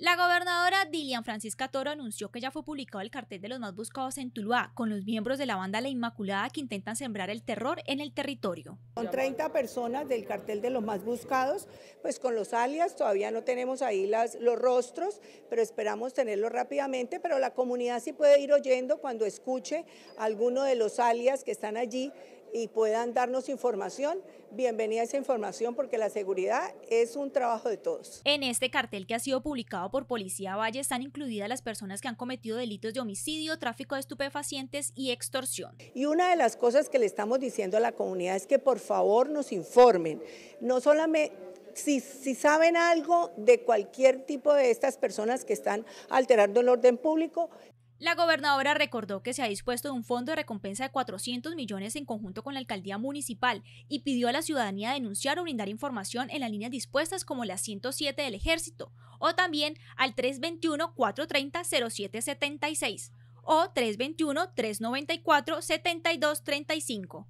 La gobernadora Dilian Francisca Toro anunció que ya fue publicado el cartel de los más buscados en Tuluá con los miembros de la banda La Inmaculada que intentan sembrar el terror en el territorio. Son 30 personas del cartel de los más buscados, pues con los alias todavía no tenemos ahí los rostros, pero esperamos tenerlos rápidamente, pero la comunidad sí puede ir oyendo cuando escuche alguno de los alias que están allí y puedan darnos información. Bienvenida a esa información porque la seguridad es un trabajo de todos. En este cartel que ha sido publicado por Policía Valle están incluidas las personas que han cometido delitos de homicidio, tráfico de estupefacientes y extorsión. Y una de las cosas que le estamos diciendo a la comunidad es que por favor nos informen, no solamente... Si saben algo de cualquier tipo de estas personas que están alterando el orden público. La gobernadora recordó que se ha dispuesto de un fondo de recompensa de 400 millones en conjunto con la alcaldía municipal y pidió a la ciudadanía denunciar o brindar información en las líneas dispuestas como la 107 del Ejército o también al 321-430-0776 o 321-394-7235.